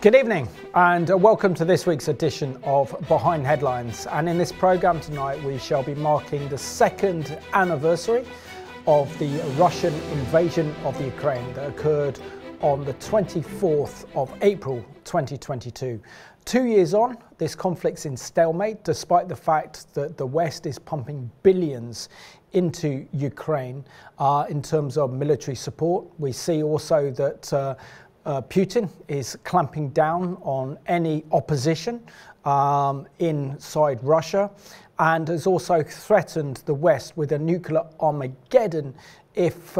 Good evening and welcome to this week's edition of Behind Headlines, and in this programme tonight we shall be marking the second anniversary of the Russian invasion of the Ukraine that occurred on the 24th of April 2022. 2 years on, this conflict's in stalemate despite the fact that the West is pumping billions into Ukraine in terms of military support. We see also that Putin is clamping down on any opposition inside Russia, and has also threatened the West with a nuclear Armageddon if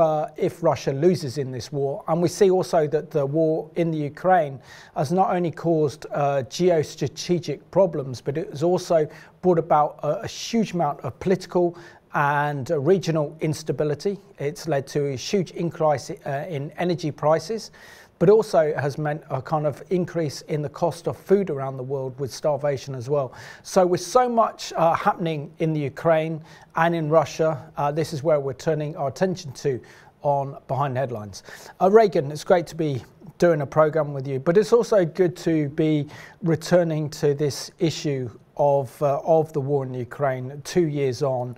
Russia loses in this war. And we see also that the war in the Ukraine has not only caused geostrategic problems, but it has also brought about a huge amount of political and regional instability. It's led to a huge increase in energy prices, but also has meant a kind of increase in the cost of food around the world, with starvation as well. So with so much happening in the Ukraine and in Russia, this is where we're turning our attention to on Behind Headlines. Reagan, it's great to be doing a programme with you, but it's also good to be returning to this issue of the war in Ukraine 2 years on.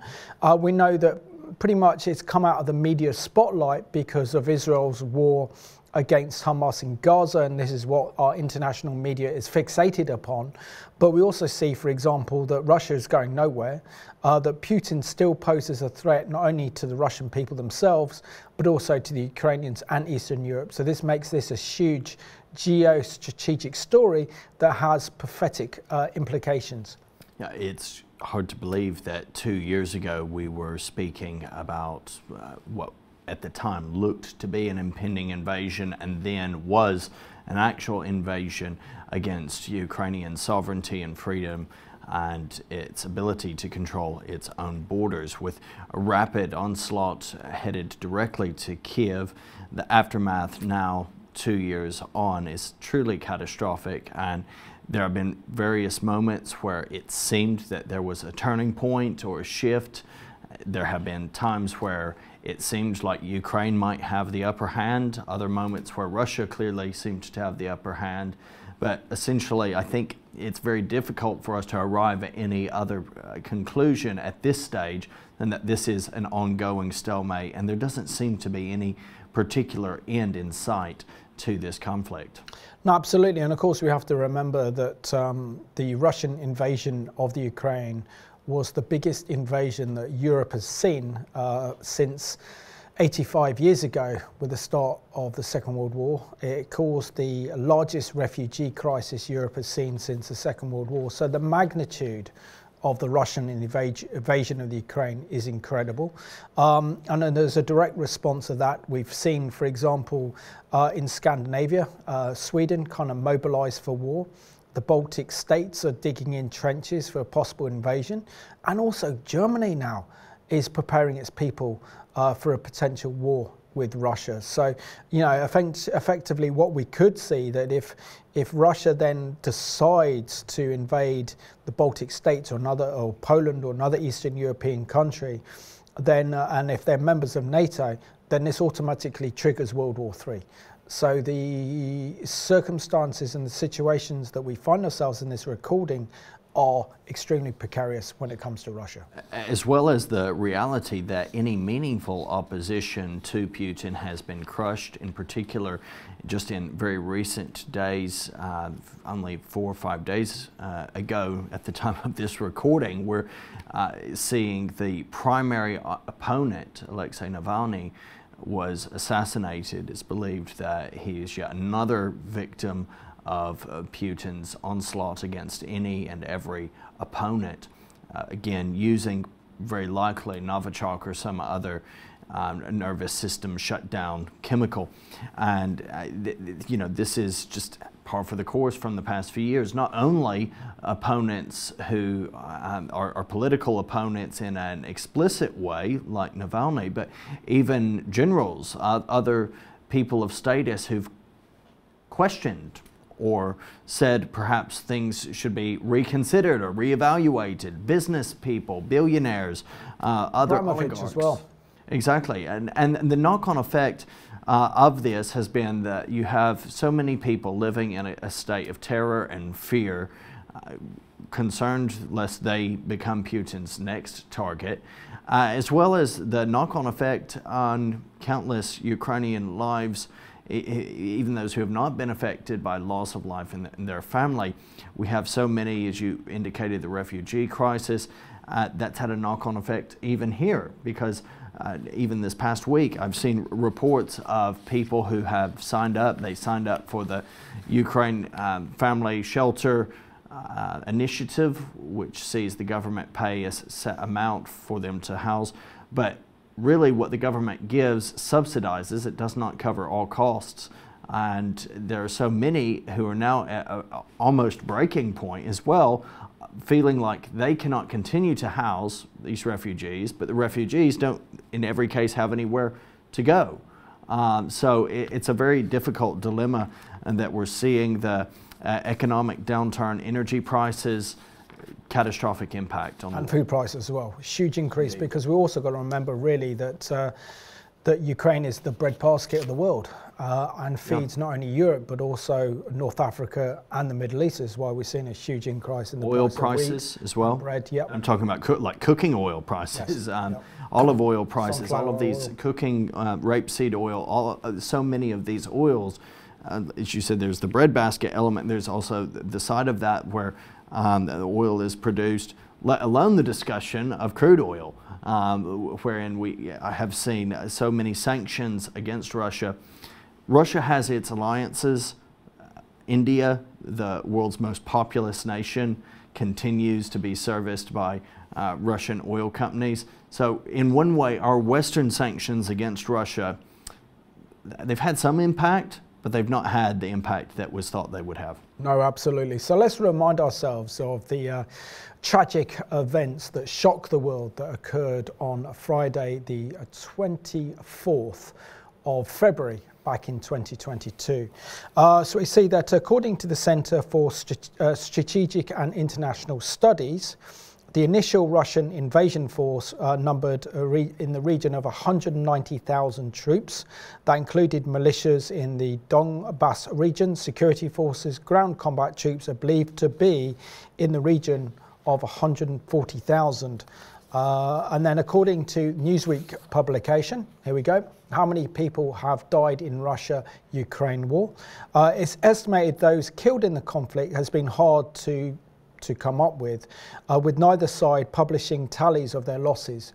We know that pretty much it's come out of the media spotlight because of Israel's war against Hamas in Gaza, and this is what our international media is fixated upon. But we also see, for example, that Russia is going nowhere, that Putin still poses a threat not only to the Russian people themselves, but also to the Ukrainians and Eastern Europe. So this makes this a huge geostrategic story that has prophetic implications. Yeah, it's hard to believe that 2 years ago we were speaking about what at the time looked to be an impending invasion, and then was an actual invasion against Ukrainian sovereignty and freedom and its ability to control its own borders. With a rapid onslaught headed directly to Kyiv, the aftermath now 2 years on is truly catastrophic, and there have been various moments where it seemed that there was a turning point or a shift. There have been times where it seemed like Ukraine might have the upper hand, other moments where Russia clearly seemed to have the upper hand. But essentially, I think it's very difficult for us to arrive at any other conclusion at this stage than that this is an ongoing stalemate, and there doesn't seem to be any particular end in sight to this conflict. No, absolutely. And of course, we have to remember that the Russian invasion of the Ukraine was the biggest invasion that Europe has seen since 85 years ago with the start of the Second World War. It caused the largest refugee crisis Europe has seen since the Second World War. So the magnitude of the Russian invasion of the Ukraine is incredible. And then there's a direct response to that. We've seen, for example, in Scandinavia, Sweden kind of mobilized for war. The Baltic states are digging in trenches for a possible invasion, and also Germany now is preparing its people for a potential war with Russia. So, you know, effectively what we could see that if Russia then decides to invade the Baltic states or another, or Poland or another Eastern European country, then and if they're members of NATO, then this automatically triggers World War III. So the circumstances and the situations that we find ourselves in this recording are extremely precarious when it comes to Russia. As well as the reality that any meaningful opposition to Putin has been crushed. In particular, just in very recent days, only 4 or 5 days ago at the time of this recording, we're seeing the primary opponent, Alexei Navalny, was assassinated. It's believed that he is yet another victim of Putin's onslaught against any and every opponent, again using very likely Novichok or some other nervous system shutdown chemical. And you know, this is just par for the course from the past few years. Not only opponents who are political opponents in an explicit way, like Navalny, but even generals, other people of status who've questioned or said perhaps things should be reconsidered or reevaluated. Business people, billionaires, other oligarchs as well. Exactly. And the knock-on effect of this has been that you have so many people living in a state of terror and fear, concerned lest they become Putin's next target, as well as the knock-on effect on countless Ukrainian lives, even those who have not been affected by loss of life in their family. We have so many, as you indicated, the refugee crisis. That's had a knock-on effect even here, because even this past week I've seen reports of people who have signed up. They signed up for the Ukraine Family Shelter Initiative, which sees the government pay a set amount for them to house, but really what the government gives subsidizes. It does not cover all costs, and there are so many who are now at a almost breaking point as well, feeling like they cannot continue to house these refugees, but the refugees don't in every case have anywhere to go. So it's a very difficult dilemma, and that we're seeing the economic downturn, energy prices, catastrophic impact on and food prices as well. Huge increase, indeed. Because we also got to remember really that that Ukraine is the breadbasket of the world, and feeds not only Europe but also North Africa and the Middle East. Is why we're seeing a huge increase in the oil prices as well. Bread, yep. I'm talking about cooking oil prices, yes. Olive oil prices, sunflower all of these oil. Cooking, rapeseed oil, all, so many of these oils. As you said, there's the breadbasket element. There's also the side of that where the oil is produced, let alone the discussion of crude oil, wherein I have seen so many sanctions against Russia. Russia has its alliances. India, the world's most populous nation, continues to be serviced by Russian oil companies. So in one way, our Western sanctions against Russia, they've had some impact, but they've not had the impact that was thought they would have. No, absolutely. So let's remind ourselves of the tragic events that shocked the world that occurred on Friday, the 24th of February, back in 2022. So we see that according to the Center for Strategic and International Studies, the initial Russian invasion force numbered in the region of 190,000 troops. That included militias in the Donbas region, security forces, ground combat troops are believed to be in the region of 140,000. And then according to Newsweek publication, here we go, how many people have died in Russia-Ukraine war. It's estimated those killed in the conflict has been hard to come up with neither side publishing tallies of their losses.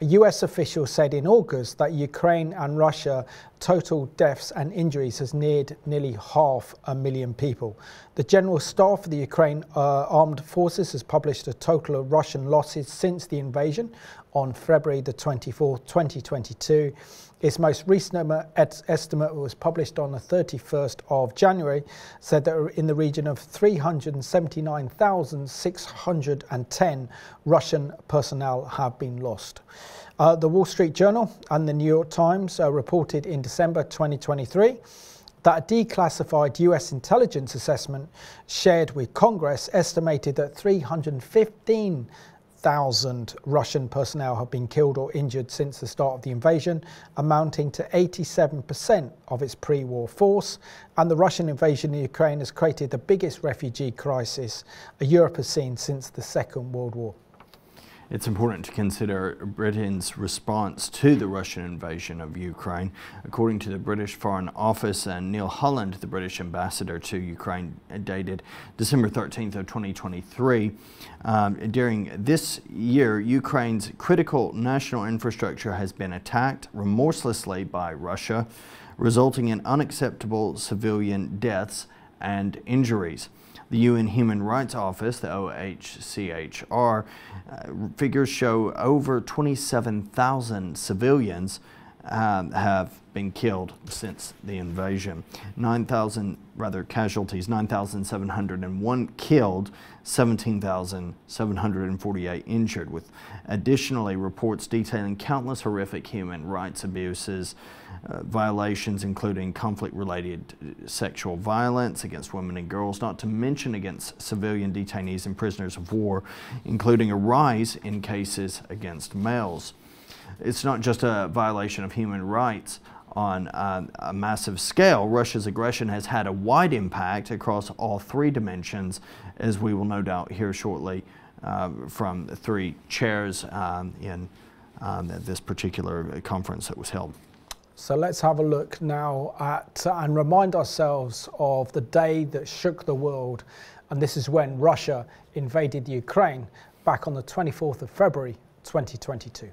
A US official said in August that Ukraine and Russia total deaths and injuries has neared nearly 500,000 people. The General Staff of the Ukraine Armed Forces has published a total of Russian losses since the invasion on February the 24th, 2022. Its most recent estimate was published on the 31st of January, said that in the region of 379,610 Russian personnel have been lost. The Wall Street Journal and the New York Times reported in December 2023 that a declassified US intelligence assessment shared with Congress estimated that 315,000 Russian personnel have been killed or injured since the start of the invasion, amounting to 87% of its pre-war force. And the Russian invasion of Ukraine has created the biggest refugee crisis Europe has seen since the Second World War. It's important to consider Britain's response to the Russian invasion of Ukraine. According to the British Foreign Office and Neil Holland, the British ambassador to Ukraine, dated December 13th of 2023, during this year, Ukraine's critical national infrastructure has been attacked remorselessly by Russia, resulting in unacceptable civilian deaths and injuries. The UN Human Rights Office, the OHCHR, figures show over 27,000 civilians have been killed since the invasion. 9,701 killed, 17,748 injured, with additionally reports detailing countless horrific human rights abuses, violations including conflict-related sexual violence against women and girls, not to mention against civilian detainees and prisoners of war, including a rise in cases against males. it's not just a violation of human rights on a massive scale. Russia's aggression has had a wide impact across all three dimensions, as we will no doubt hear shortly from the three chairs in this particular conference that was held. So let's have a look now at and remind ourselves of the day that shook the world. And this is when Russia invaded Ukraine back on the 24th of February, 2022.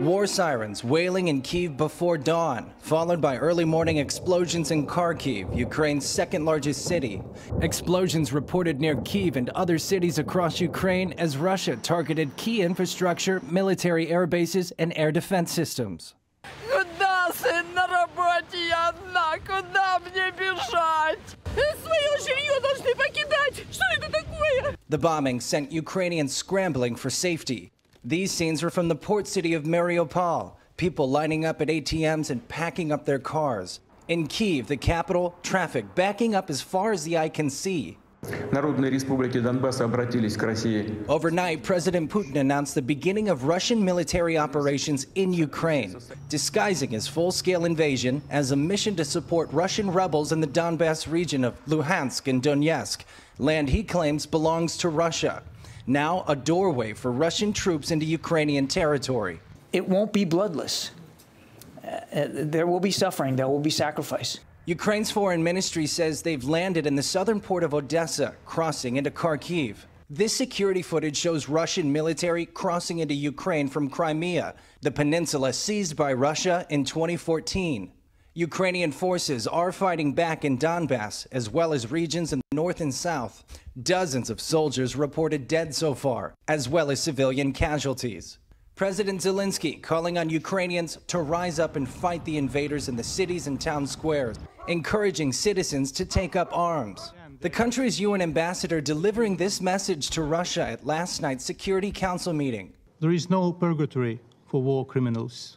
War sirens wailing in Kyiv before dawn, followed by early morning explosions in Kharkiv, Ukraine's second largest city. Explosions reported near Kyiv and other cities across Ukraine as Russia targeted key infrastructure, military air bases, and air defense systems. The bombing sent Ukrainians scrambling for safety. These scenes are from the port city of Mariupol, people lining up at ATMs and packing up their cars. In Kyiv, the capital, traffic backing up as far as the eye can see. Overnight, President Putin announced the beginning of Russian military operations in Ukraine, disguising his full-scale invasion as a mission to support Russian rebels in the Donbas region of Luhansk and Donetsk, land he claims belongs to Russia. Now a doorway for Russian troops into Ukrainian territory. It won't be bloodless. There will be suffering, there will be sacrifice. Ukraine's foreign ministry says they've landed in the southern port of Odessa, crossing into Kharkiv. This security footage shows Russian military crossing into Ukraine from Crimea, the peninsula seized by Russia in 2014. Ukrainian forces are fighting back in Donbas, as well as regions in the north and south. Dozens of soldiers reported dead so far, as well as civilian casualties. President Zelensky calling on Ukrainians to rise up and fight the invaders in the cities and town squares, encouraging citizens to take up arms. The country's UN ambassador delivering this message to Russia at last night's Security Council meeting. There is no purgatory for war criminals.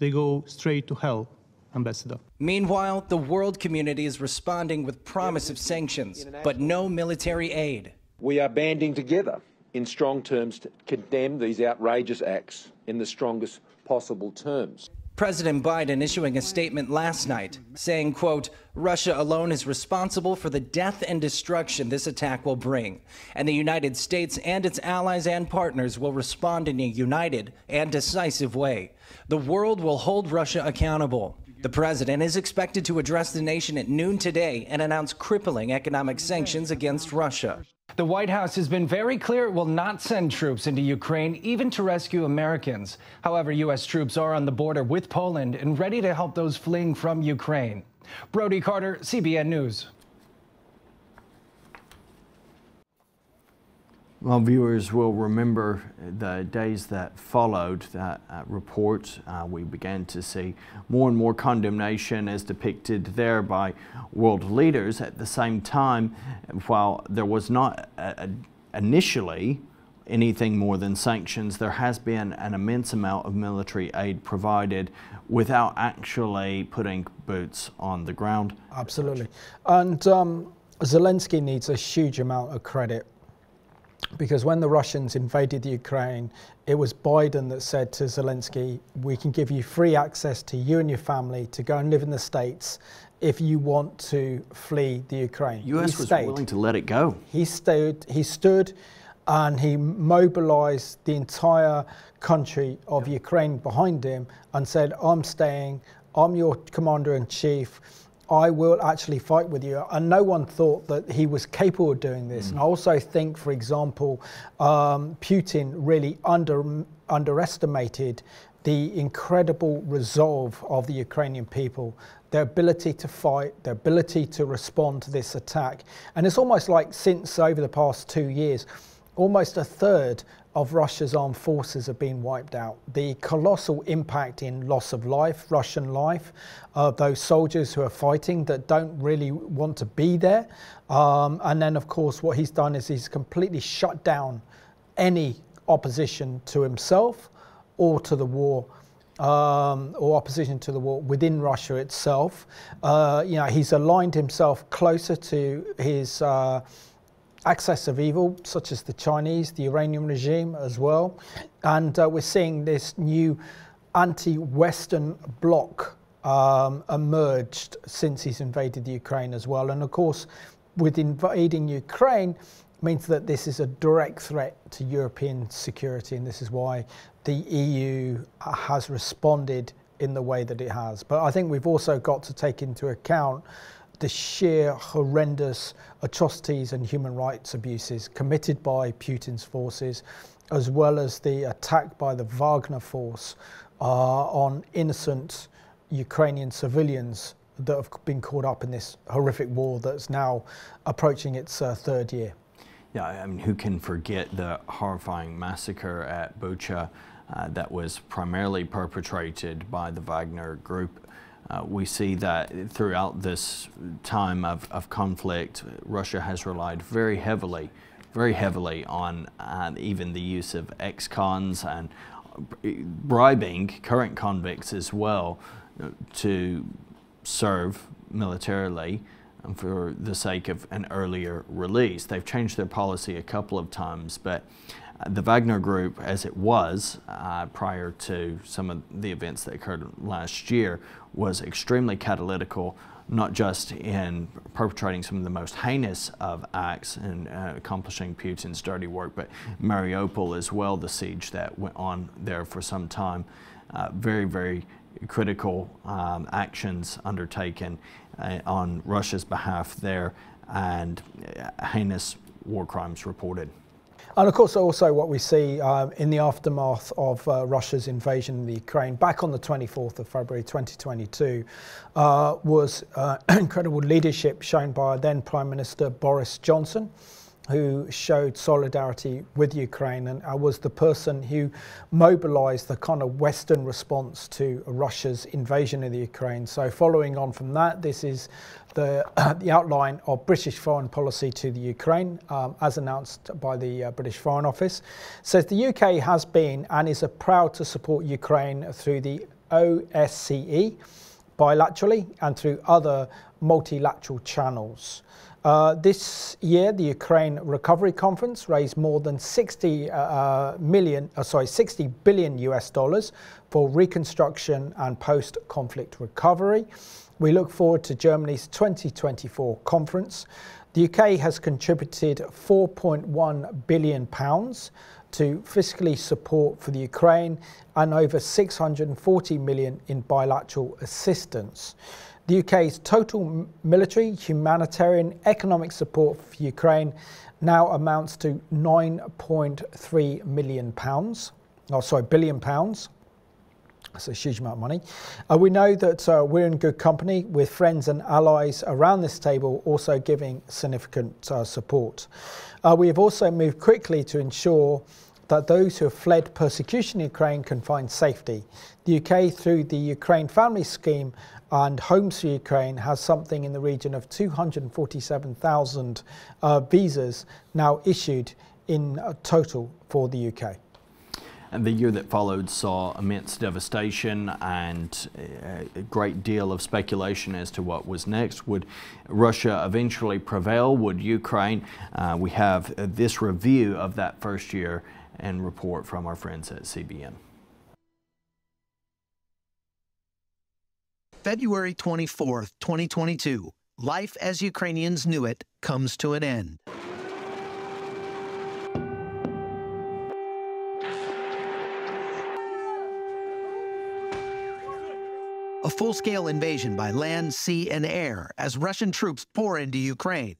They go straight to hell. Ambassador. Meanwhile, the world community is responding with promise of sanctions, but no military aid. We are banding together in strong terms to condemn these outrageous acts in the strongest possible terms. President Biden issuing a statement last night saying, quote, Russia alone is responsible for the death and destruction this attack will bring, and the United States and its allies and partners will respond in a united and decisive way. The world will hold Russia accountable. The president is expected to address the nation at noon today and announce crippling economic sanctions against Russia. The White House has been very clear it will not send troops into Ukraine, even to rescue Americans. However, U.S. troops are on the border with Poland and ready to help those fleeing from Ukraine. Brody Carter, CBN News. Well, viewers will remember the days that followed that report. We began to see more and more condemnation as depicted there by world leaders. At the same time, while there was not initially anything more than sanctions, there has been an immense amount of military aid provided without actually putting boots on the ground. Absolutely. And Zelensky needs a huge amount of credit, because when the Russians invaded Ukraine, it was Biden that said to Zelensky, we can give you free access to you and your family to go and live in the States if you want to flee the Ukraine. The US was willing to let it go. He stood and he mobilized the entire country of Ukraine behind him and said, I'm staying, I'm your commander-in-chief. I will actually fight with you. And no one thought that he was capable of doing this. And I also think, for example, Putin really underestimated the incredible resolve of the Ukrainian people, their ability to fight, their ability to respond to this attack. And it's almost like since over the past 2 years, almost a third of Russia's armed forces have been wiped out. The colossal impact in loss of life, Russian life, of those soldiers who are fighting that don't really want to be there. And then, of course, what he's done is he's completely shut down any opposition to himself or to the war, or opposition to the war within Russia itself. You know, he's aligned himself closer to his access of evil, such as the Chinese, the Iranian regime as well. And we're seeing this new anti-Western bloc emerged since he's invaded the Ukraine as well. And of course, with invading Ukraine means that this is a direct threat to European security, and this is why the EU has responded in the way that it has. But I think we've also got to take into account the sheer horrendous atrocities and human rights abuses committed by Putin's forces, as well as the attack by the Wagner force on innocent Ukrainian civilians that have been caught up in this horrific war that's now approaching its third year. Yeah, I mean, who can forget the horrifying massacre at Bucha that was primarily perpetrated by the Wagner group? We see that throughout this time of conflict, Russia has relied very heavily on even the use of ex-cons and bribing current convicts as well to serve militarily for the sake of an earlier release. They've changed their policy a couple of times, but the Wagner group, as it was prior to some of the events that occurred last year, was extremely catalytical, not just in perpetrating some of the most heinous of acts and accomplishing Putin's dirty work, but Mariupol as well, the siege that went on there for some time. Very, very critical actions undertaken on Russia's behalf there, and heinous war crimes reported. And of course, also what we see in the aftermath of Russia's invasion of the Ukraine back on the 24th of February 2022 was incredible leadership shown by then Prime Minister Boris Johnson, who showed solidarity with Ukraine and was the person who mobilized the kind of Western response to Russia's invasion of the Ukraine. So following on from that, this is the outline of British foreign policy to the Ukraine, as announced by the British Foreign Office. It says the UK has been and is proud to support Ukraine through the OSCE bilaterally and through other multilateral channels. This year, the Ukraine Recovery Conference raised more than $60 billion US for reconstruction and post-conflict recovery. We look forward to Germany's 2024 conference. The UK has contributed £4.1 billion to fiscally support for the Ukraine and over $640 million in bilateral assistance. The UK's total military, humanitarian, economic support for Ukraine now amounts to £9.3 billion. That's a huge amount of money. We know that we're in good company with friends and allies around this table also giving significant support. We have also moved quickly to ensure that those who have fled persecution in Ukraine can find safety. The UK, through the Ukraine Family Scheme and Homes for Ukraine, has something in the region of 247,000 visas now issued in total for the UK. And the year that followed saw immense devastation and a great deal of speculation as to what was next. Would Russia eventually prevail? Would Ukraine? We have this review of that first year and report from our friends at CBN. February 24th, 2022, life as Ukrainians knew it comes to an end. A full-scale invasion by land, sea, and air as Russian troops pour into Ukraine.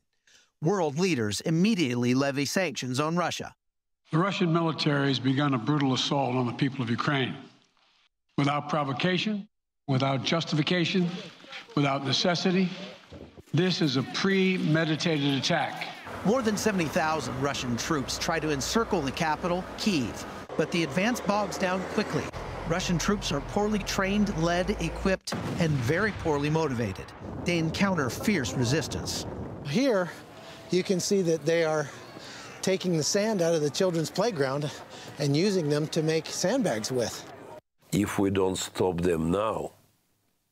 World leaders immediately levy sanctions on Russia. The Russian military has begun a brutal assault on the people of Ukraine. Without provocation, without justification, without necessity, this is a premeditated attack. More than 70,000 Russian troops try to encircle the capital, Kyiv, but the advance bogs down quickly. Russian troops are poorly trained, led, equipped, and very poorly motivated. They encounter fierce resistance. Here, you can see that they are taking the sand out of the children's playground and using them to make sandbags with. If we don't stop them now,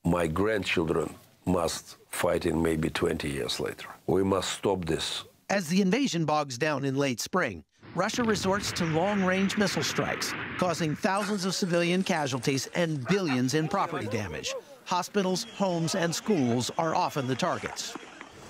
my grandchildren must fight in maybe 20 years later. We must stop this As the invasion bogs down in late spring, Russia resorts to long-range missile strikes, causing thousands of civilian casualties and billions in property damage. Hospitals, homes, and schools are often the targets.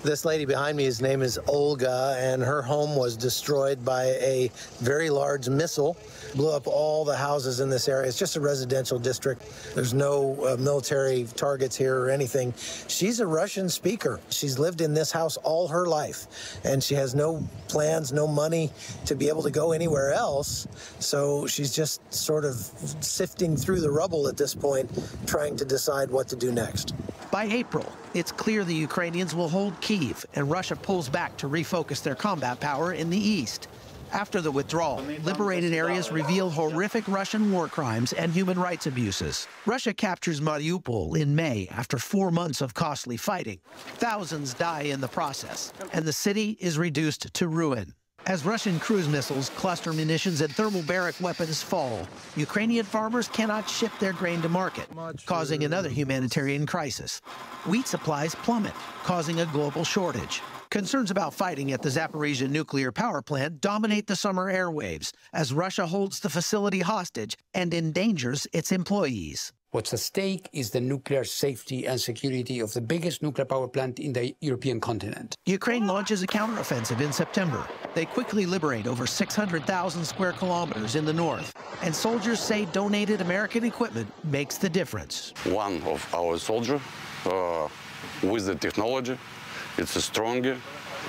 This lady behind me, his name is Olga, and her home was destroyed by a very large missile. Blew up all the houses in this area. It's just a residential district. There's no military targets here or anything. She's a Russian speaker. She's lived in this house all her life, and she has no plans, no money to be able to go anywhere else. So she's just sort of sifting through the rubble at this point, trying to decide what to do next. By April, it's clear the Ukrainians will hold Kyiv, and Russia pulls back to refocus their combat power in the east. After the withdrawal, liberated areas reveal horrific Russian war crimes and human rights abuses. Russia captures Mariupol in May after 4 months of costly fighting. Thousands die in the process, and the city is reduced to ruin. As Russian cruise missiles, cluster munitions, and thermobaric weapons fall, Ukrainian farmers cannot ship their grain to market, causing another humanitarian crisis. Wheat supplies plummet, causing a global shortage. Concerns about fighting at the Zaporizhzhia nuclear power plant dominate the summer airwaves as Russia holds the facility hostage and endangers its employees. What's at stake is the nuclear safety and security of the biggest nuclear power plant in the European continent. Ukraine launches a counteroffensive in September. They quickly liberate over 600,000 square kilometers in the north, and soldiers say donated American equipment makes the difference. One of our soldiers with the technology, it's stronger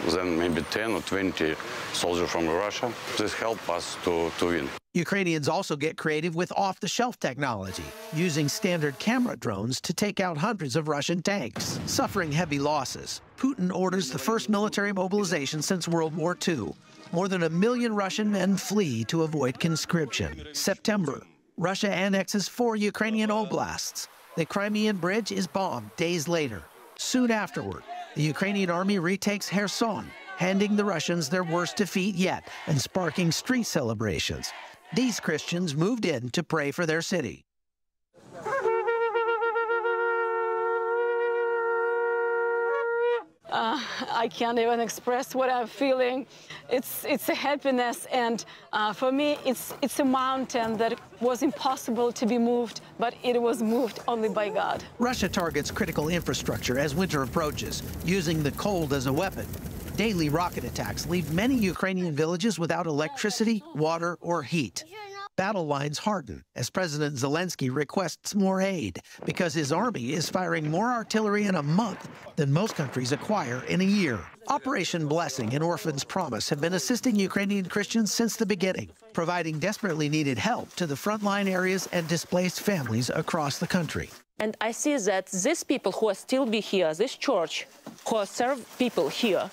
than maybe 10 or 20 soldiers from Russia. This helps us to win. Ukrainians also get creative with off-the-shelf technology, using standard camera drones to take out hundreds of Russian tanks. Suffering heavy losses, Putin orders the first military mobilization since World War II. More than 1 million Russian men flee to avoid conscription. September, Russia annexes 4 Ukrainian oblasts. The Crimean Bridge is bombed days later. Soon afterward, the Ukrainian army retakes Kherson, handing the Russians their worst defeat yet and sparking street celebrations. These Christians moved in to pray for their city. I can't even express what I'm feeling. It's a happiness, and for me it's a mountain that was impossible to be moved, but it was moved only by God. Russia targets critical infrastructure as winter approaches, using the cold as a weapon. Daily rocket attacks leave many Ukrainian villages without electricity, water, or heat. Battle lines harden as President Zelensky requests more aid because his army is firing more artillery in a month than most countries acquire in a year. Operation Blessing and Orphan's Promise have been assisting Ukrainian Christians since the beginning, providing desperately needed help to the frontline areas and displaced families across the country. And I see that these people who are still be here, this church who serve people here,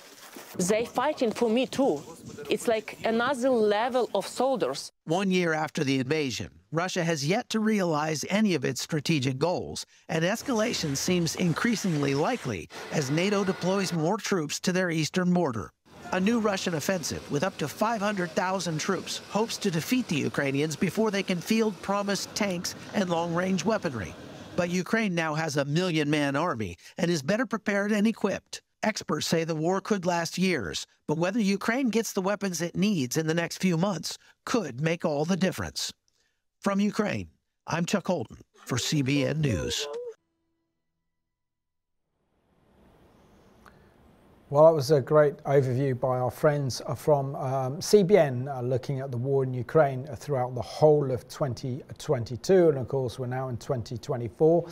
they're fighting for me too. It's like another level of soldiers. 1 year after the invasion, Russia has yet to realize any of its strategic goals, and escalation seems increasingly likely as NATO deploys more troops to their eastern border. A new Russian offensive with up to 500,000 troops hopes to defeat the Ukrainians before they can field promised tanks and long-range weaponry. But Ukraine now has a million-man army and is better prepared and equipped. Experts say the war could last years, but whether Ukraine gets the weapons it needs in the next few months could make all the difference. From Ukraine, I'm Chuck Holden for CBN News. Well, that was a great overview by our friends from CBN, looking at the war in Ukraine throughout the whole of 2022. And of course, we're now in 2024,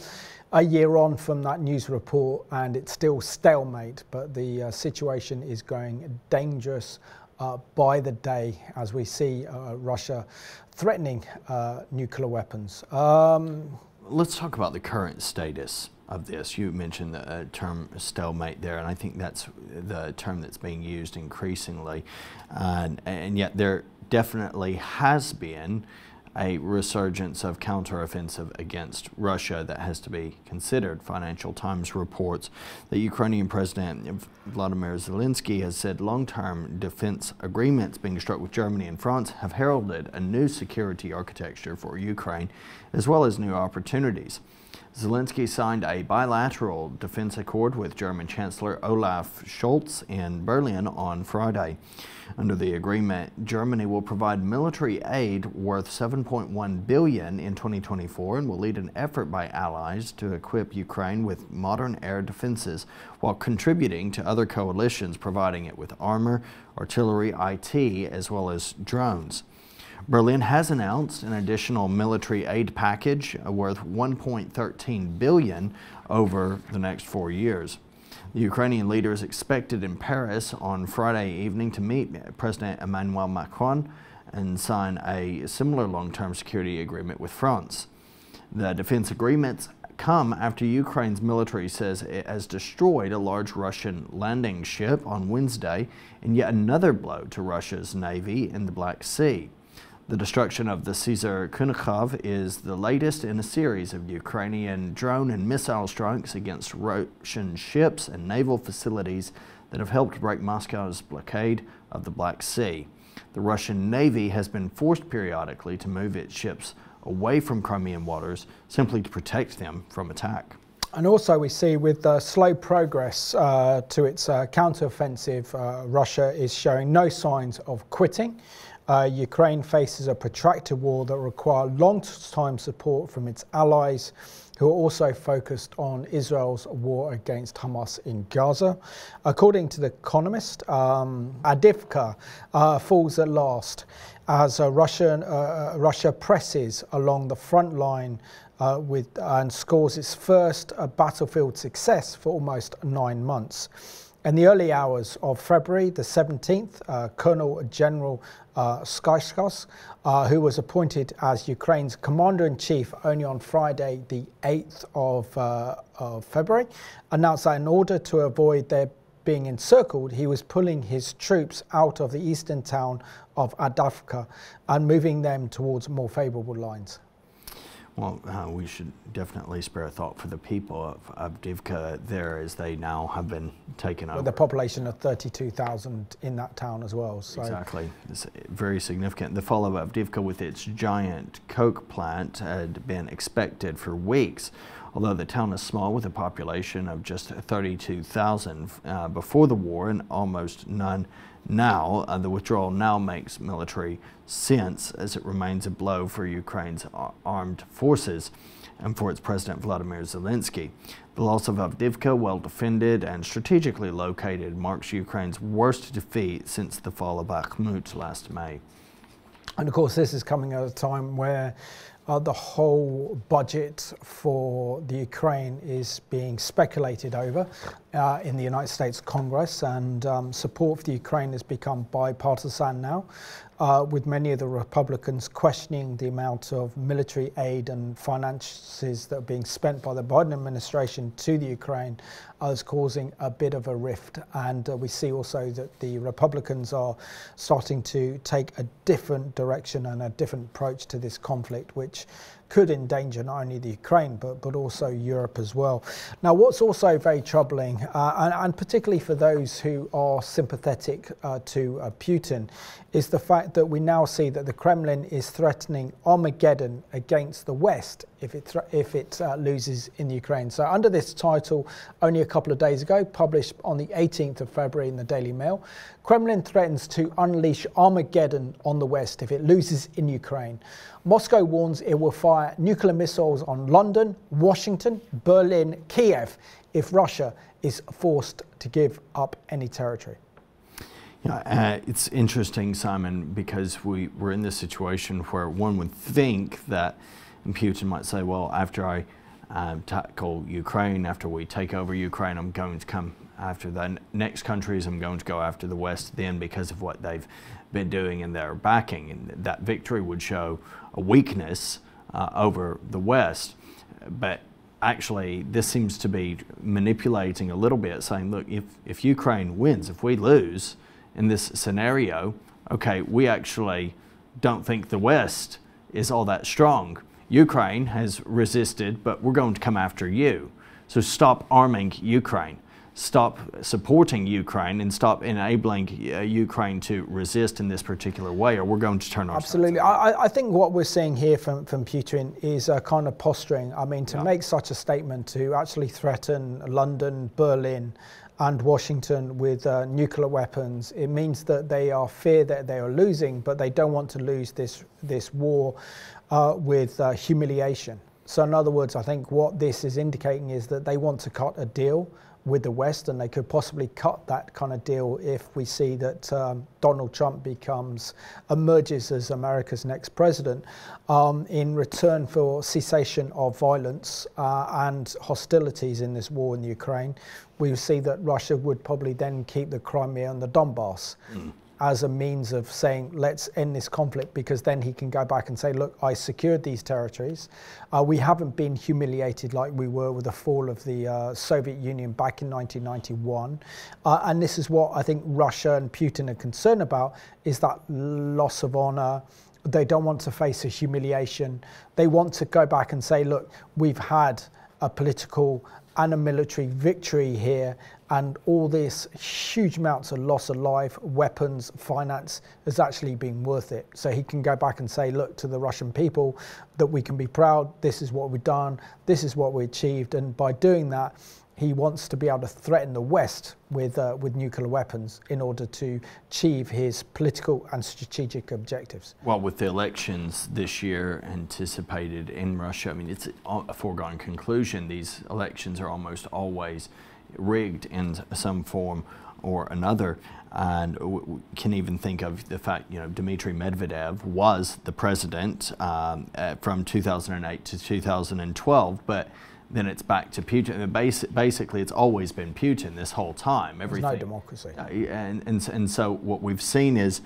a year on from that news report, and it's still stalemate. But the situation is going dangerous by the day as we see Russia threatening nuclear weapons. Let's talk about the current status of this. You mentioned the term stalemate there, and I think that's the term that's being used increasingly. And yet there definitely has been a resurgence of counteroffensive against Russia that has to be considered. Financial Times reports that Ukrainian President Vladimir Zelensky has said long-term defense agreements being struck with Germany and France have heralded a new security architecture for Ukraine, as well as new opportunities. Zelensky signed a bilateral defense accord with German Chancellor Olaf Scholz in Berlin on Friday. Under the agreement, Germany will provide military aid worth $7.1 billion in 2024 and will lead an effort by allies to equip Ukraine with modern air defenses while contributing to other coalitions providing it with armor, artillery, IT, as well as drones. Berlin has announced an additional military aid package worth $1.13 billion over the next 4 years. The Ukrainian leader is expected in Paris on Friday evening to meet President Emmanuel Macron and sign a similar long-term security agreement with France. The defense agreements come after Ukraine's military says it has destroyed a large Russian landing ship on Wednesday and yet another blow to Russia's navy in the Black Sea. The destruction of the Caesar Kunikhov is the latest in a series of Ukrainian drone and missile strikes against Russian ships and naval facilities that have helped break Moscow's blockade of the Black Sea. The Russian Navy has been forced periodically to move its ships away from Crimean waters simply to protect them from attack. And also we see with the slow progress to its counteroffensive, Russia is showing no signs of quitting. Ukraine faces a protracted war that requires long-time support from its allies, who are also focused on Israel's war against Hamas in Gaza. According to The Economist, Avdiivka falls at last as Russia presses along the front line and scores its first battlefield success for almost 9 months. In the early hours of February the 17th, Colonel General Skyskos, who was appointed as Ukraine's Commander-in-Chief only on Friday the 8th of February, announced that in order to avoid their being encircled, he was pulling his troops out of the eastern town of Avdiivka and moving them towards more favourable lines. Well, we should definitely spare a thought for the people of Avdiivka there, as they now have been taken over. With a population of 32,000 in that town as well. So. Exactly. It's very significant. The fall of Avdiivka with its giant coke plant had been expected for weeks. Although the town is small with a population of just 32,000 before the war and almost none now, the withdrawal now makes military sense as it remains a blow for Ukraine's armed forces and for its President Vladimir Zelensky. The loss of Avdiivka, well defended and strategically located, marks Ukraine's worst defeat since the fall of Bakhmut last May. And of course this is coming at a time where the whole budget for the Ukraine is being speculated over in the United States Congress, and support for the Ukraine has become bipartisan now, with many of the Republicans questioning the amount of military aid and finances that are being spent by the Biden administration to the Ukraine as causing a bit of a rift. And we see also that the Republicans are starting to take a different direction and a different approach to this conflict, which could endanger not only the Ukraine but also Europe as well. Now what's also very troubling, and particularly for those who are sympathetic to Putin, is the fact that we now see that the Kremlin is threatening Armageddon against the West if it loses in the Ukraine. So under this title, only a couple of days ago, published on the 18th of February in the Daily Mail, Kremlin threatens to unleash Armageddon on the West if it loses in Ukraine. Moscow warns it will fire nuclear missiles on London, Washington, Berlin, Kiev if Russia is forced to give up any territory. Yeah, it's interesting, Simon, because we're in this situation where one would think that Putin might say, well, after I tackle Ukraine, after we take over Ukraine, I'm going to come after the next countries, I'm going to go after the West then, because of what they've been doing and their backing. And that victory would show a weakness over the West. But actually, this seems to be manipulating a little bit, saying, look, if Ukraine wins, if we lose in this scenario, okay, we actually don't think the West is all that strong. Ukraine has resisted, but we're going to come after you. So stop arming Ukraine. stop supporting Ukraine and stop enabling Ukraine to resist in this particular way, or we're going to turn ourselves. Absolutely. I think what we're seeing here from Putin is a kind of posturing. I mean, to make such a statement, to actually threaten London, Berlin and Washington with nuclear weapons, it means that they are fear that they are losing, but they don't want to lose this war with humiliation. So in other words, I think what this is indicating is that they want to cut a deal with the West, and they could possibly cut that kind of deal if we see that Donald Trump emerges as America's next president, in return for cessation of violence and hostilities in this war in Ukraine. We see that Russia would probably then keep the Crimea and the Donbas as a means of saying, let's end this conflict, because then he can go back and say, look, I secured these territories. We haven't been humiliated like we were with the fall of the Soviet Union back in 1991. And this is what I think Russia and Putin are concerned about, is that loss of honor. They don't want to face a humiliation. They want to go back and say, look, we've had a political and a military victory here, and all this huge amounts of loss of life, weapons, finance has actually been worth it. So he can go back and say, look, to the Russian people, that we can be proud, this is what we've done, this is what we achieved. And by doing that, he wants to be able to threaten the West with nuclear weapons in order to achieve his political and strategic objectives. Well, with the elections this year anticipated in Russia, I mean, it's a foregone conclusion. These elections are almost always rigged in some form or another, and we can even think of the fact, you know, Dmitry Medvedev was the president from 2008 to 2012, but then it's back to Putin. And basically, it's always been Putin this whole time. Everything. There's no democracy. And so what we've seen is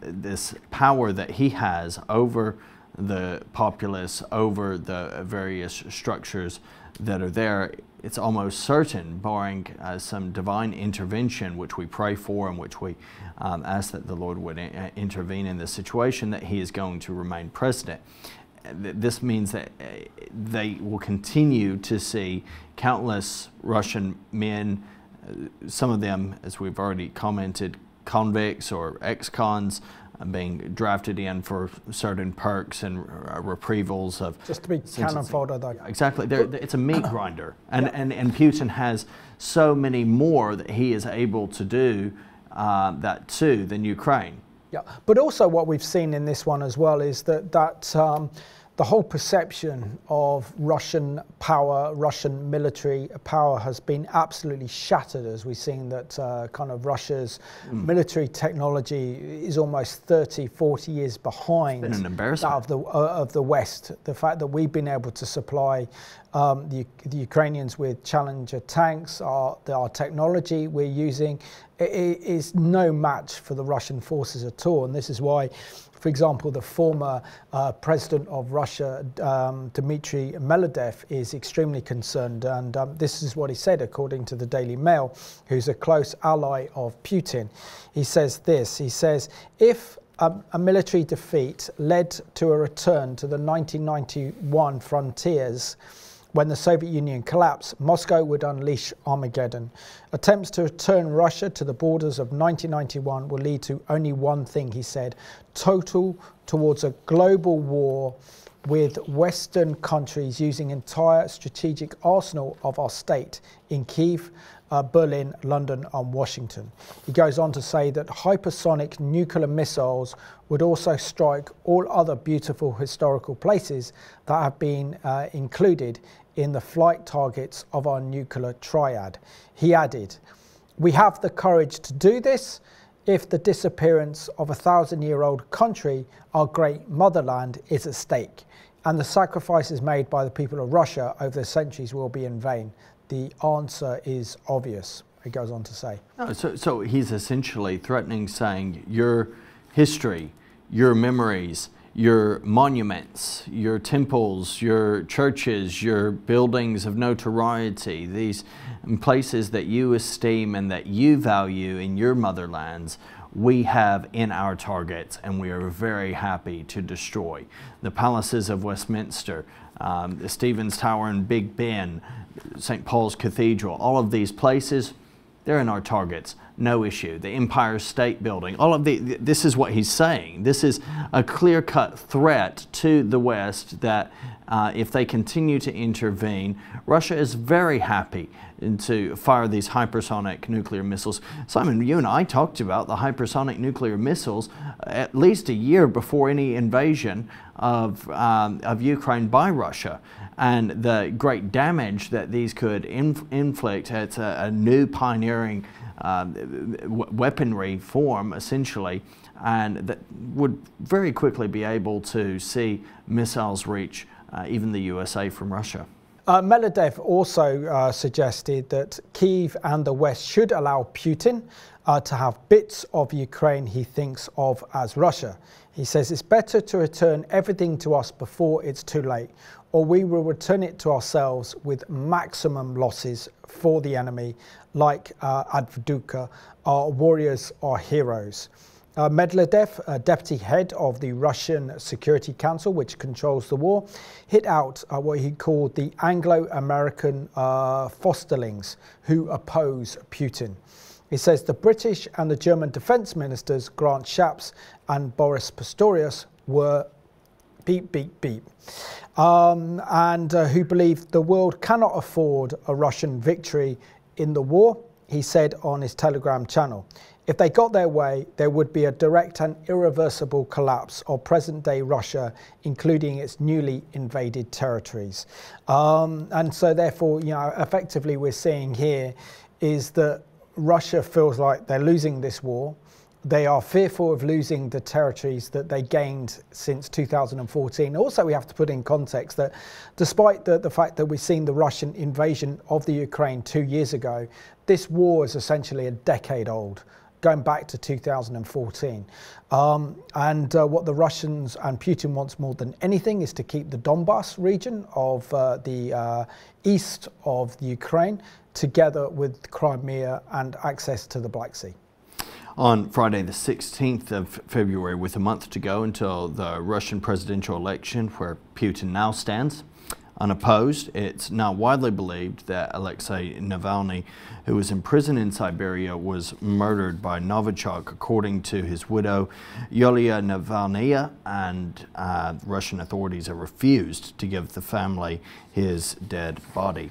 this power that he has over the populace, over the various structures that are there. It's almost certain, barring some divine intervention, which we pray for and which we ask that the Lord would intervene in this situation, that he is going to remain president. This means that they will continue to see countless Russian men, some of them, as we've already commented, convicts or ex-cons, being drafted in for certain perks and reprievals of just to be cannon fodder, though. Exactly, it's a meat grinder, and Putin has so many more that he is able to do that to than Ukraine. Yeah, but also what we've seen in this one as well is that the whole perception of Russian power, Russian military power, has been absolutely shattered, as we've seen that kind of Russia's military technology is almost 30, 40 years behind that of the West. The fact that we've been able to supply the Ukrainians with Challenger tanks, our technology we're using, it is no match for the Russian forces at all. And this is why, for example, the former president of Russia, Dmitry Medvedev, is extremely concerned. And this is what he said, according to the Daily Mail, who's a close ally of Putin. He says this, he says, if a military defeat led to a return to the 1991 frontiers, when the Soviet Union collapsed, Moscow would unleash Armageddon. Attempts to return Russia to the borders of 1991 will lead to only one thing, he said, total towards a global war with Western countries using entire strategic arsenal of our state in Kyiv, Berlin, London and Washington. He goes on to say that hypersonic nuclear missiles would also strike all other beautiful historical places that have been included in the flight targets of our nuclear triad. He added, we have the courage to do this. If the disappearance of a 1,000-year-old country, our great motherland, is at stake, and the sacrifices made by the people of Russia over the centuries will be in vain. The answer is obvious, he goes on to say. So he's essentially threatening, saying your history, your memories, your monuments, your temples, your churches, your buildings of notoriety, these places that you esteem and that you value in your motherlands, we have in our targets, and we are very happy to destroy. The palaces of Westminster, the Stevens Tower in Big Ben, St. Paul's Cathedral, all of these places, they're in our targets. No issue. The Empire State Building, all of this is what he's saying. This is a clear-cut threat to the West that if they continue to intervene, Russia is very happy to fire these hypersonic nuclear missiles. Simon, you and I talked about the hypersonic nuclear missiles at least a year before any invasion of Ukraine by Russia, and the great damage that these could inflict. It's a new pioneering weaponry form, essentially, and that would very quickly be able to see missiles reach even the USA from Russia. Medvedev also suggested that Kyiv and the West should allow Putin to have bits of Ukraine he thinks of as Russia. He says it's better to return everything to us before it's too late, or we will return it to ourselves with maximum losses for the enemy, like Avdiivka. Our warriors are heroes. Medvedev, deputy head of the Russian Security Council, which controls the war, hit out what he called the Anglo-American fosterlings who oppose Putin. He says the British and the German defence ministers, Grant Shapps and Boris Pistorius, were beep, beep, beep, who believed the world cannot afford a Russian victory in the war, he said on his Telegram channel. If they got their way, there would be a direct and irreversible collapse of present-day Russia, including its newly invaded territories. And so therefore, you know, effectively we're seeing here is that Russia feels like they're losing this war. They are fearful of losing the territories that they gained since 2014. Also, we have to put in context that despite the fact that we've seen the Russian invasion of the Ukraine 2 years ago, this war is essentially a decade old, going back to 2014. What the Russians and Putin wants more than anything is to keep the Donbas region of the east of the Ukraine together with Crimea and access to the Black Sea. On Friday the 16th of February, with a month to go until the Russian presidential election, where Putin now stands unopposed, it's now widely believed that Alexei Navalny, who was in prison in Siberia, was murdered by Novichok, according to his widow, Yulia Navalnaya, and Russian authorities have refused to give the family his dead body.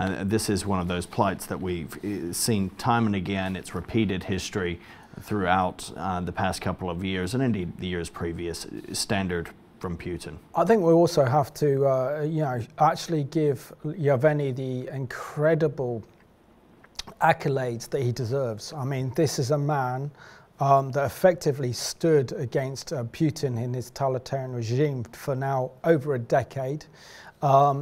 And this is one of those plights that we've seen time and again. It's repeated history throughout the past couple of years, and indeed the years previous, standard from Putin. I think we also have to, you know, actually give Yevgeny the incredible accolades that he deserves. I mean, this is a man that effectively stood against Putin in his totalitarian regime for now over a decade,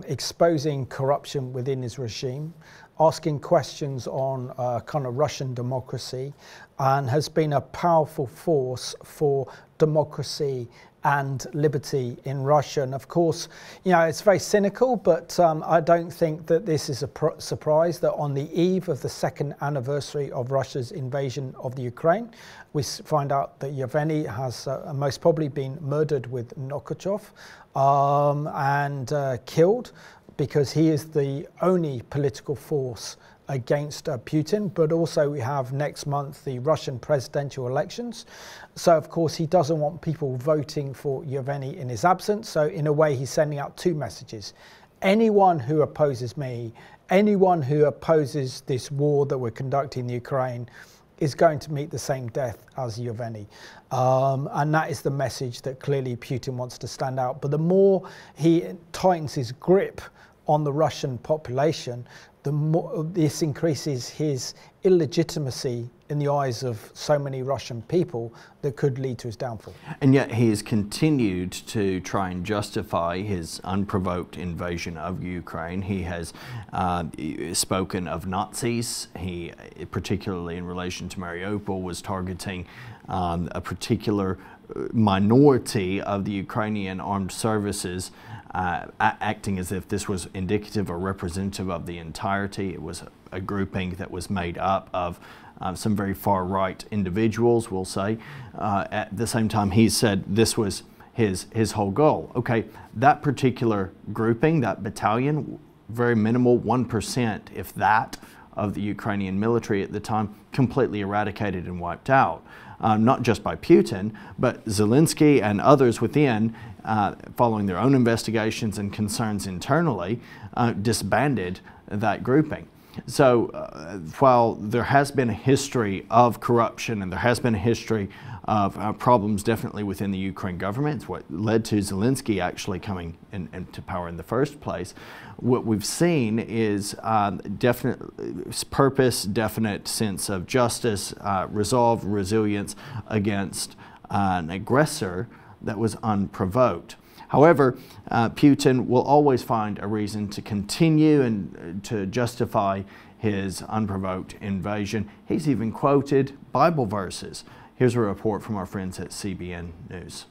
exposing corruption within his regime, asking questions on kind of Russian democracy, and has been a powerful force for democracy and liberty in Russia. And of course, you know, it's very cynical, but I don't think that this is a surprise that on the eve of the second anniversary of Russia's invasion of the Ukraine, we find out that Yevgeny has most probably been murdered with Novichok and killed, because he is the only political force against Putin. But also we have next month the Russian presidential elections. So of course he doesn't want people voting for Yevgeny in his absence. So in a way he's sending out two messages. Anyone who opposes me, anyone who opposes this war that we're conducting in the Ukraine is going to meet the same death as Yevgeny. And that is the message that clearly Putin wants to stand out. But the more he tightens his grip on the Russian population, the more this increases his illegitimacy in the eyes of so many Russian people that could lead to his downfall. And yet he has continued to try and justify his unprovoked invasion of Ukraine. He has spoken of Nazis. He, particularly in relation to Mariupol, was targeting a particular minority of the Ukrainian armed services, acting as if this was indicative or representative of the entirety. It was a grouping that was made up of some very far-right individuals, we'll say. At the same time, he said this was his whole goal. Okay, that particular grouping, that battalion, very minimal, 1%, if that, of the Ukrainian military at the time, completely eradicated and wiped out. Not just by Putin, but Zelensky and others within, following their own investigations and concerns internally, disbanded that grouping. So while there has been a history of corruption and there has been a history of problems definitely within the Ukraine government, it's what led to Zelensky actually coming into power in the first place, what we've seen is definite purpose, definite sense of justice, resolve, resilience against an aggressor that was unprovoked. However, Putin will always find a reason to continue and to justify his unprovoked invasion. He's even quoted Bible verses. Here's a report from our friends at CBN News.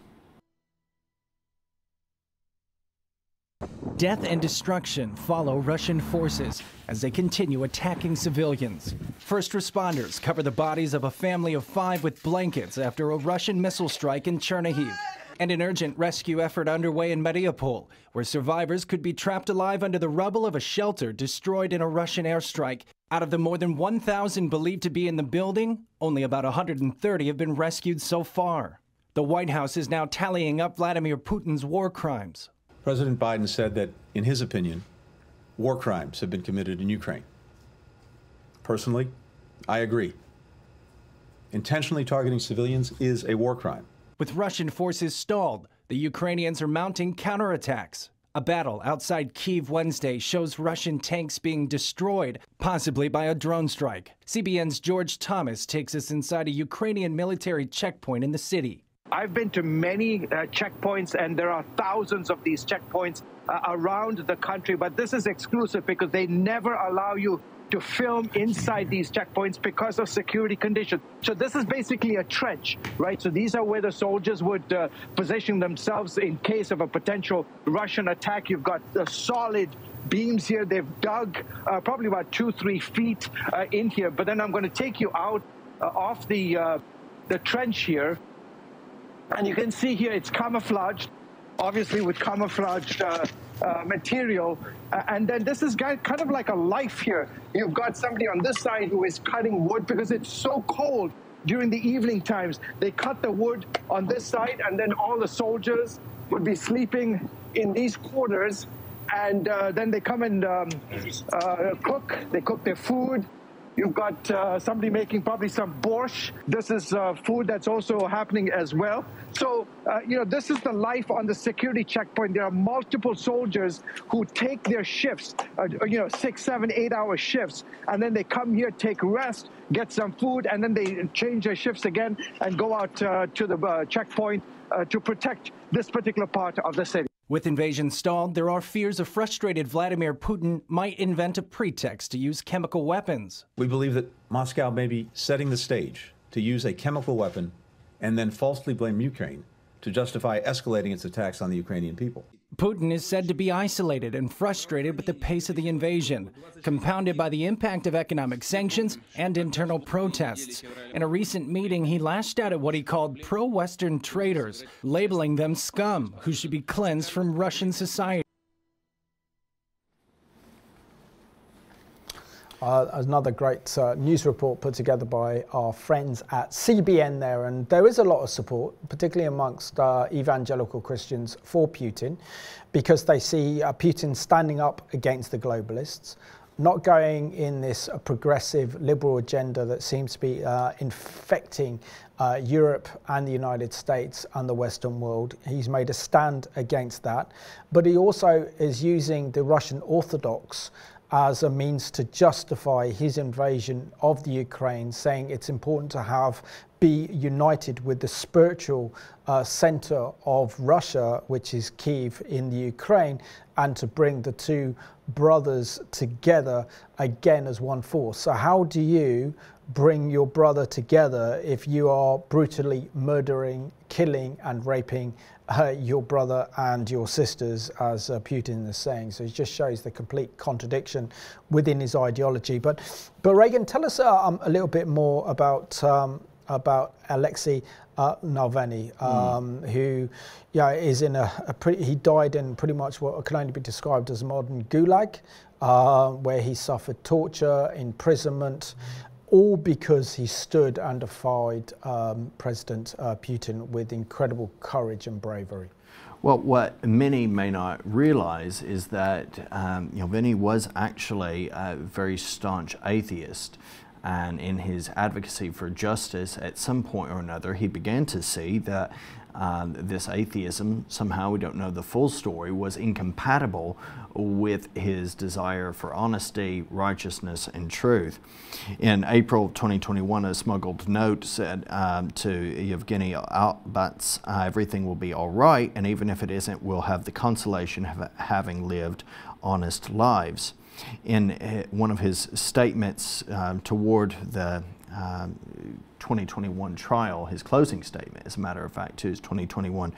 Death and destruction follow Russian forces as they continue attacking civilians. First responders cover the bodies of a family of 5 with blankets after a Russian missile strike in Chernihiv, and an urgent rescue effort underway in Mariupol, where survivors could be trapped alive under the rubble of a shelter destroyed in a Russian airstrike. Out of the more than 1,000 believed to be in the building, only about 130 have been rescued so far. The White House is now tallying up Vladimir Putin's war crimes. President Biden said that, in his opinion, war crimes have been committed in Ukraine. Personally, I agree. Intentionally targeting civilians is a war crime. With Russian forces stalled, the Ukrainians are mounting counterattacks. A battle outside Kyiv Wednesday shows Russian tanks being destroyed, possibly by a drone strike. CBN's George Thomas takes us inside a Ukrainian military checkpoint in the city. I've been to many checkpoints, and there are thousands of these checkpoints around the country, but this is exclusive because they never allow you to film inside these checkpoints because of security conditions. So this is basically a trench, right? So these are where the soldiers would position themselves in case of a potential Russian attack. You've got the solid beams here. They've dug probably about 2-3 feet in here. But then I'm going to take you out off the trench here. And you can see here it's camouflaged, obviously with camouflaged material, and then this is kind of like a life here. You've got somebody on this side who is cutting wood because it's so cold during the evening times. They cut the wood on this side, and then all the soldiers would be sleeping in these quarters, and then they come and cook. They cook their food. You've got somebody making probably some borscht. This is food that's also happening as well. So, you know, this is the life on the security checkpoint. There are multiple soldiers who take their shifts, you know, 6-, 7-, 8-hour shifts. And then they come here, take rest, get some food, and then they change their shifts again and go out to the checkpoint to protect this particular part of the city. With invasion stalled, there are fears a frustrated Vladimir Putin might invent a pretext to use chemical weapons. We believe that Moscow may be setting the stage to use a chemical weapon and then falsely blame Ukraine to justify escalating its attacks on the Ukrainian people. Putin is said to be isolated and frustrated with the pace of the invasion, compounded by the impact of economic sanctions and internal protests. In a recent meeting, he lashed out at what he called pro-Western traitors, labeling them scum who should be cleansed from Russian society. Another great news report put together by our friends at CBN there, and there is a lot of support, particularly amongst evangelical Christians, for Putin, because they see Putin standing up against the globalists, not going in this progressive liberal agenda that seems to be infecting Europe and the United States and the Western world. He's made a stand against that, but he also is using the Russian Orthodox as a means to justify his invasion of the Ukraine, saying it's important to be united with the spiritual center of Russia, which is Kyiv in the Ukraine, and to bring the two brothers together again as one force. So how do you bring your brother together if you are brutally murdering, killing and raping your brother and your sisters, as Putin is saying? So it just shows the complete contradiction within his ideology. But Reagan, tell us a little bit more about about Alexei Navalny, who, yeah, is in a pretty, he died in pretty much what can only be described as modern gulag, where he suffered torture, imprisonment, all because he stood and defied President Putin with incredible courage and bravery. Well, what many may not realize is that Navalny was actually a very staunch atheist, and in his advocacy for justice, at some point or another, he began to see that this atheism, somehow, we don't know the full story, was incompatible with his desire for honesty, righteousness, and truth. In April 2021, a smuggled note said to Yevgeny Albatz, everything will be all right, and even if it isn't, we'll have the consolation of having lived honest lives. In one of his statements toward the 2021 trial, his closing statement, as a matter of fact, to his 2021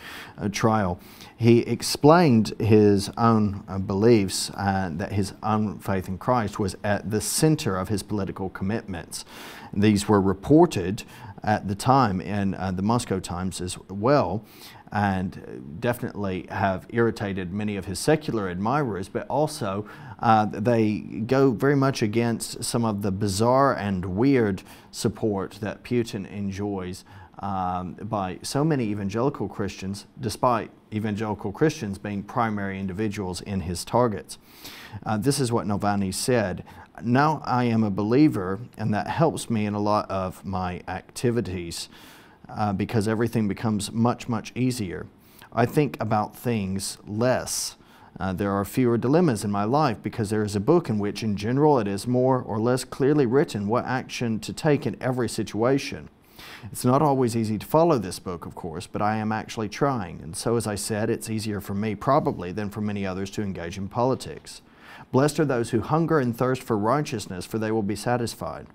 trial, he explained his own beliefs, that his own faith in Christ was at the center of his political commitments. These were reported at the time in the Moscow Times as well, and definitely have irritated many of his secular admirers, but also they go very much against some of the bizarre and weird support that Putin enjoys by so many evangelical Christians, despite evangelical Christians being primary individuals in his targets. This is what Navalny said: "Now I am a believer, and that helps me in a lot of my activities, because everything becomes much, much easier. I think about things less. There are fewer dilemmas in my life because there is a book in which, in general, it is more or less clearly written what action to take in every situation. It's not always easy to follow this book, of course, but I am actually trying. And so, as I said, it's easier for me, probably, than for many others to engage in politics. Blessed are those who hunger and thirst for righteousness, for they will be satisfied.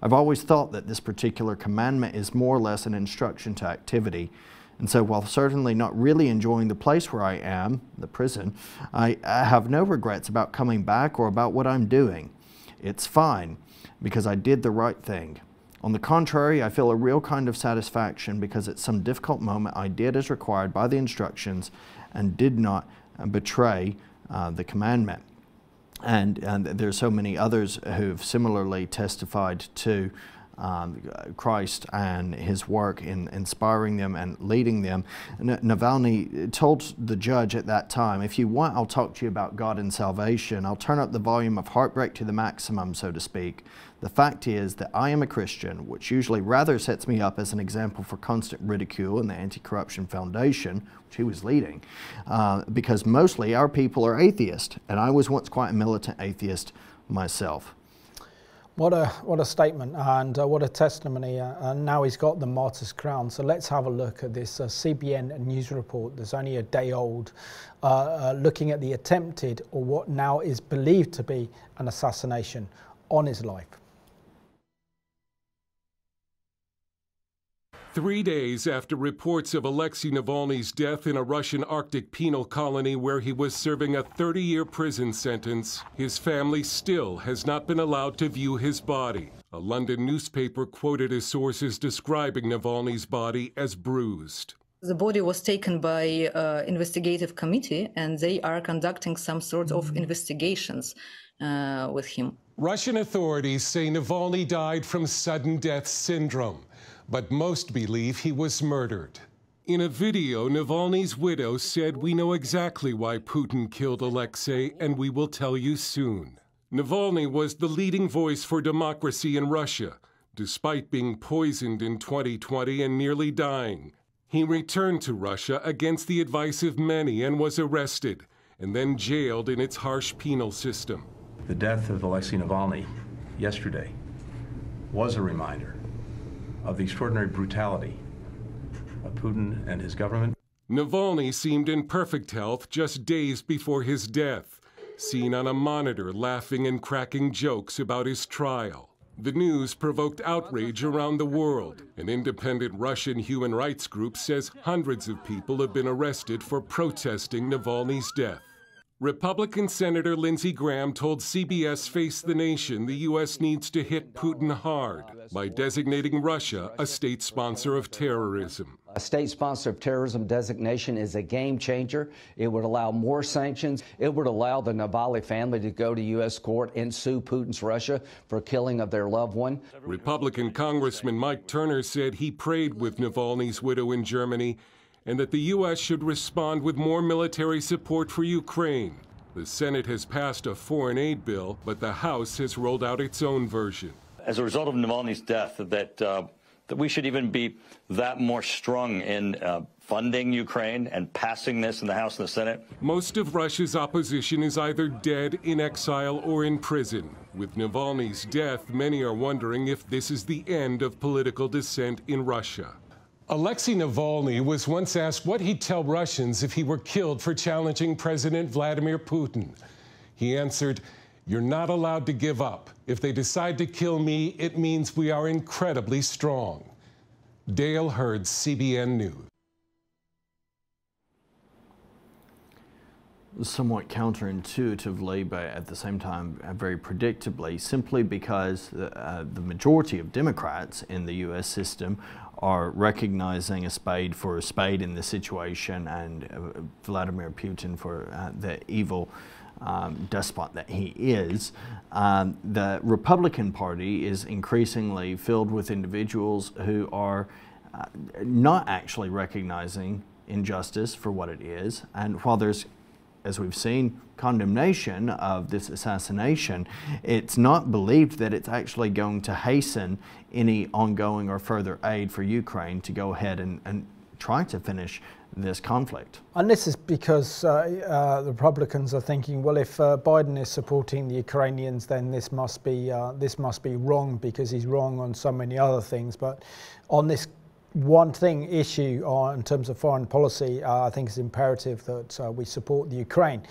I've always thought that this particular commandment is more or less an instruction to activity. And so while certainly not really enjoying the place where I am, the prison, I have no regrets about coming back or about what I'm doing. It's fine, because I did the right thing. On the contrary, I feel a real kind of satisfaction because at some difficult moment I did as required by the instructions and did not betray the commandment." And there are so many others who have similarly testified to Christ and his work in inspiring them and leading them. Navalny told the judge at that time, "If you want, I'll talk to you about God and salvation. I'll turn up the volume of heartbreak to the maximum, so to speak. The fact is that I am a Christian, which usually rather sets me up as an example for constant ridicule in the Anti-Corruption Foundation," which he was leading, "because mostly our people are atheists, and I was once quite a militant atheist myself." What a statement, and what a testimony, and now he's got the martyr's crown. So let's have a look at this CBN news report that's only a day old, looking at the attempted, or what now is believed to be, an assassination on his life. 3 days after reports of Alexei Navalny's death in a Russian Arctic penal colony where he was serving a 30-year prison sentence, his family still has not been allowed to view his body. A London newspaper quoted his sources describing Navalny's body as bruised. The body was taken by an investigative committee, and they are conducting some sort of investigations with him. Russian authorities say Navalny died from sudden death syndrome, but most believe he was murdered. In a video, Navalny's widow said, "We know exactly why Putin killed Alexei, and we will tell you soon." Navalny was the leading voice for democracy in Russia, despite being poisoned in 2020 and nearly dying. He returned to Russia against the advice of many and was arrested, and then jailed in its harsh penal system. The death of Alexei Navalny yesterday was a reminder of the extraordinary brutality of Putin and his government. Navalny seemed in perfect health just days before his death, seen on a monitor laughing and cracking jokes about his trial. The news provoked outrage around the world. An independent Russian human rights group says hundreds of people have been arrested for protesting Navalny's death. Republican Senator Lindsey Graham told CBS Face the Nation the U.S. needs to hit Putin hard by designating Russia a state sponsor of terrorism. A state sponsor of terrorism designation is a game changer. It would allow more sanctions. It would allow the Navalny family to go to U.S. court and sue Putin's Russia for killing of their loved one. Republican Congressman Mike Turner said he prayed with Navalny's widow in Germany, and that the U.S. should respond with more military support for Ukraine. The Senate has passed a foreign aid bill, but the House has rolled out its own version. As a result of Navalny's death, that we should even be that more strong in funding Ukraine and passing this in the House and the Senate. Most of Russia's opposition is either dead, in exile, or in prison. With Navalny's death, many are wondering if this is the end of political dissent in Russia. Alexei Navalny was once asked what he'd tell Russians if he were killed for challenging President Vladimir Putin. He answered, "You're not allowed to give up. If they decide to kill me, it means we are incredibly strong." Dale Hurd, CBN News. Somewhat counterintuitively, but at the same time very predictably, simply because the majority of Democrats in the U.S. system are recognizing a spade for a spade in the situation, and Vladimir Putin for the evil despot that he is. The Republican Party is increasingly filled with individuals who are not actually recognizing injustice for what it is, and while there's, as we've seen, condemnation of this assassination, it's not believed that it's actually going to hasten any ongoing or further aid for Ukraine to go ahead and try to finish this conflict. And this is because the Republicans are thinking, well, if Biden is supporting the Ukrainians, then this must be wrong because he's wrong on so many other things, but on this one thing issue in terms of foreign policy, I think it's imperative that we support the Ukraine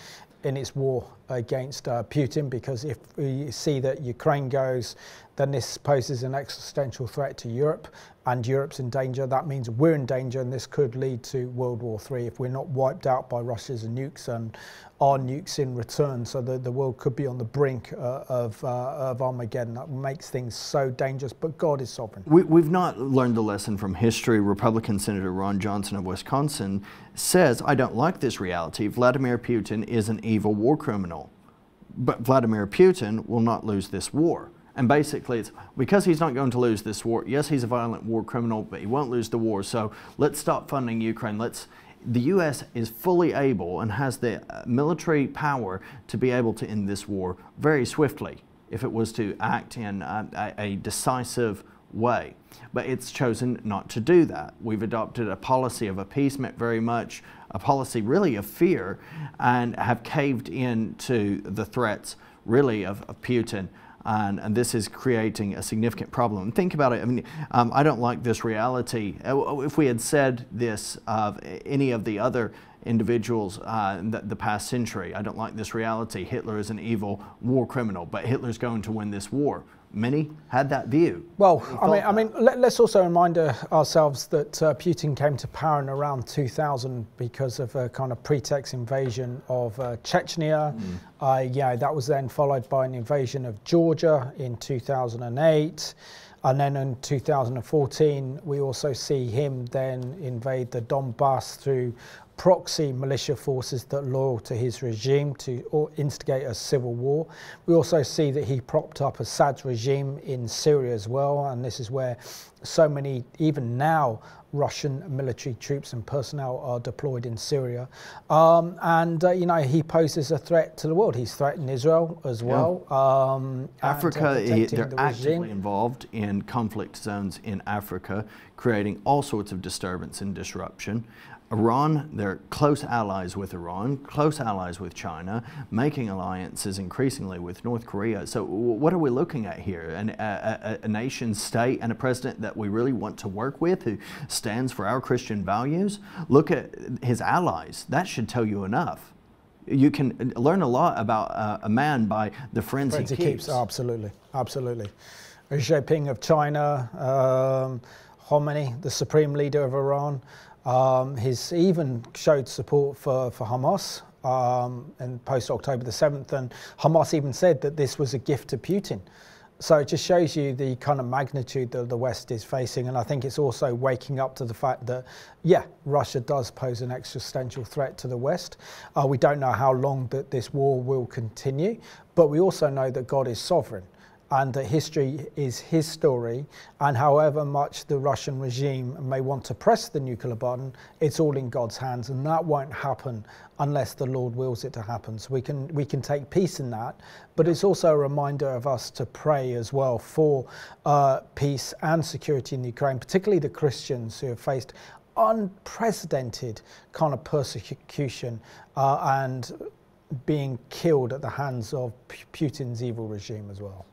in its war against Putin, because if we see that Ukraine goes, then this poses an existential threat to Europe, and Europe's in danger. That means we're in danger, and this could lead to World War III if we're not wiped out by Russia's nukes and our nukes in return. So the world could be on the brink of Armageddon. That makes things so dangerous, but God is sovereign. We've not learned the lesson from history. Republican Senator Ron Johnson of Wisconsin says, "I don't like this reality. Vladimir Putin is an evil war criminal, but Vladimir Putin will not lose this war." And basically it's because he's not going to lose this war. Yes, he's a violent war criminal, but he won't lose the war. So let's stop funding Ukraine. The U.S. is fully able and has the military power to be able to end this war very swiftly if it was to act in a decisive way. But it's chosen not to do that. We've adopted a policy of appeasement very much, a policy really of fear, and have caved in to the threats really of Putin. And this is creating a significant problem. Think about it. I mean, I don't like this reality. If we had said this of any of the other individuals in the past century, I don't like this reality. Hitler is an evil war criminal, but Hitler's going to win this war. Many had that view. Well, let's also remind ourselves that Putin came to power in around 2000 because of a kind of pretext invasion of Chechnya. That was then followed by an invasion of Georgia in 2008. And then in 2014, we also see him then invade the Donbas through proxy militia forces that are loyal to his regime to instigate a civil war. We also see that he propped up Assad's regime in Syria as well, and this is where so many, even now, Russian military troops and personnel are deployed in Syria. He poses a threat to the world. He's threatened Israel as well. Yeah. Africa, they're actively involved in conflict zones in Africa, creating all sorts of disturbance and disruption. Iran, they're close allies with Iran, close allies with China, making alliances increasingly with North Korea. So what are we looking at here? A nation state and a president that we really want to work with, who stands for our Christian values? Look at his allies. That should tell you enough. You can learn a lot about a man by the friends he keeps. Absolutely, absolutely. Xi Jinping of China, Khamenei, the supreme leader of Iran. He's even showed support for Hamas and post October the 7th, and Hamas even said that this was a gift to Putin. So it just shows you the kind of magnitude that the West is facing. And I think it's also waking up to the fact that, yeah, Russia does pose an existential threat to the West. We don't know how long that this war will continue, but we also know that God is sovereign and that history is his story. And however much the Russian regime may want to press the nuclear button, it's all in God's hands. And that won't happen unless the Lord wills it to happen. So we can take peace in that, but it's also a reminder of us to pray as well for peace and security in Ukraine, particularly the Christians who have faced unprecedented kind of persecution and being killed at the hands of Putin's evil regime as well.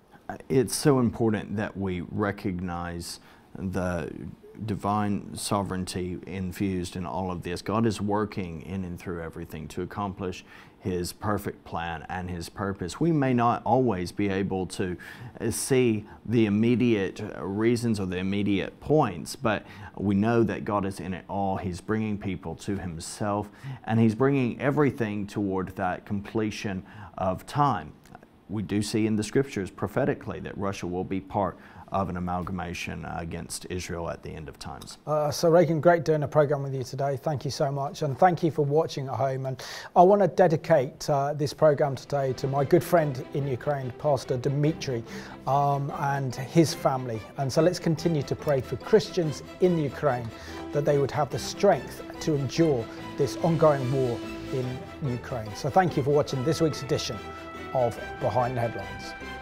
It's so important that we recognize the divine sovereignty infused in all of this. God is working in and through everything to accomplish his perfect plan and his purpose. We may not always be able to see the immediate reasons or the immediate points, but we know that God is in it all. He's bringing people to himself, and he's bringing everything toward that completion of time. We do see in the scriptures prophetically that Russia will be part of an amalgamation against Israel at the end of times. So Reagan, great doing a program with you today. Thank you so much, and thank you for watching at home. And I want to dedicate this program today to my good friend in Ukraine, Pastor Dmitry, and his family. And so let's continue to pray for Christians in Ukraine, that they would have the strength to endure this ongoing war in Ukraine. So thank you for watching this week's edition of Behind the Headlines.